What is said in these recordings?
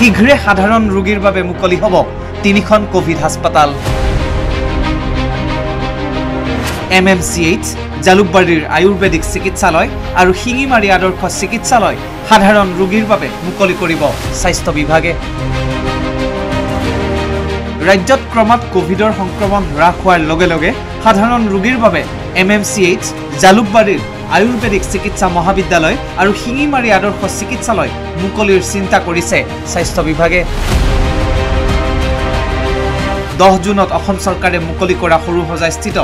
शीघ्रे साधारण रोगीर बारे मुकलि हब तीनिखन कोविड हास्पाताल। MMCH जालुकबाड़ीर आयुर्वेदिक चिकित्सालय और शिंगिमारी आदर्श चिकित्सालय साधारण रोगीर बारे मुकलि करिब स्वास्थ्य विभागे। राज्यत क्रमत कोविडर संक्रमण ह्रास होवार लगे लगे साधारण रोगीर बारे MMCH जालुकबाड़ीर आयुर्वेदिक चिकित्सा महाविद्यालय और शिंगिमारी आदर्श चिकित्सालय मुकलिर चिंता करिसे स्वास्थ्य विभागे। 10 जूनत असम सरकारे मुकलि करा सरुहजा स्थित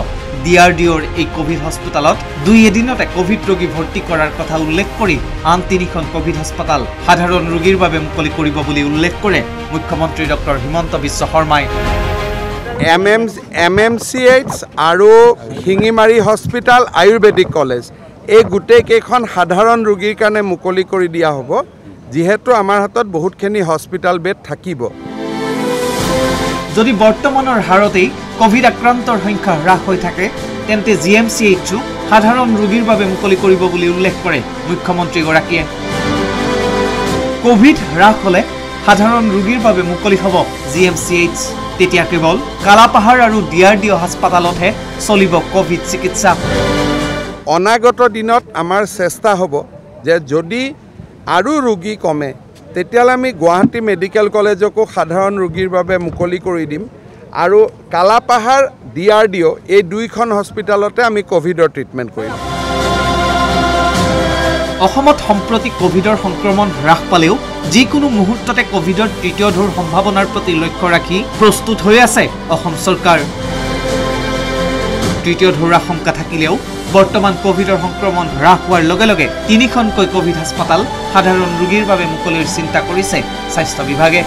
DRDOर एक कोविड हस्पिटालत दुई एदिनते कोविड रोगी भर्ती करार कथा उल्लेख करी आन तीनिखन कोविड हस्पिटाल साधारण रोगीर बारे मुकलि करिब बुली उल्लेख करे मुख्यमंत्री डॉक्टर हिमंत विश्व शर्माय। MMCH आरो हिंगिमारी हस्पिटाल आयुर्वेदिक कलेज ए गुटे केखन साधारण रोगीर कारणे मुकलि करि दिया हबो जिहेतु आमार हातत बहुतखिनि हस्पिटाल बेड थाकिबो। यदि बर्तमानर हारतेई कोविड आक्रांतर संख्या ह्रास हो थाके तेन्ते GMCH साधारण रोगीर बारे मुकलि करिब बुली उल्लेख करे मुख्यमंत्रीगराकीये। कोविड ह्रास हले साधारण रोगीर बारे मुकलि हब GMCH। तेतिया केवल कालापाहाड़ और DRDO हास्पातालतहे चलिब कोविड चिकित्सा। अनागत दिनत आमार चेष्टा हब जे जदि आरो रोगी कमे तेतियाले आमी गुवाहाटी मेडिकल कलेजको साधारण रोगीर बारे मुकलि करि दिम आरो कालापाहाड़ DRDO ए दुइखन हस्पिटालते आमी कोविडर ट्रिटमेंट करिम। अहमत सम्प्रति कोविडर संक्रमण ह्रास पालेओ जिकोनो मुहूर्तते कोविडर तृतीय ढौर सम्भावनार प्रति लक्ष्य राखि प्रस्तुत होय आछे अहोम सरकार। तृतीय ढौर आशंका थाकिलेओ बर्तमान कोविडर संक्रमण ह्रास होवार लगे लगे तीनिखनकै कोविड हास्पाताल साधारण रोगीर बारे मुकलिर चिंता करिसे स्वास्थ्य विभागे।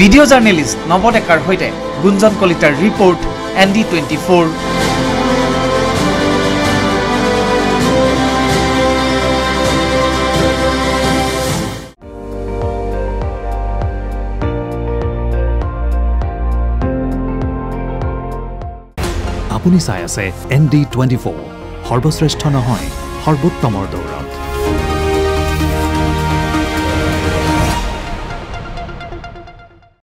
वीडियो जार्नेलिस्ट नवडेकार होइते गुंजन कलितार रिपोर्ट ND24। আপুনি চাই আছে ND24 সর্বশ্রেষ্ঠ নহয় সর্বোত্তমৰ দৌৰত।